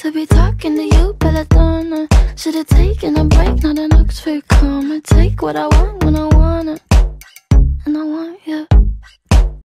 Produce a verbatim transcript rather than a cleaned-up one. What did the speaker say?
to be talking to you, Peloton. Should've taken a break, not an Oxford comma. Take what I want when I wanna.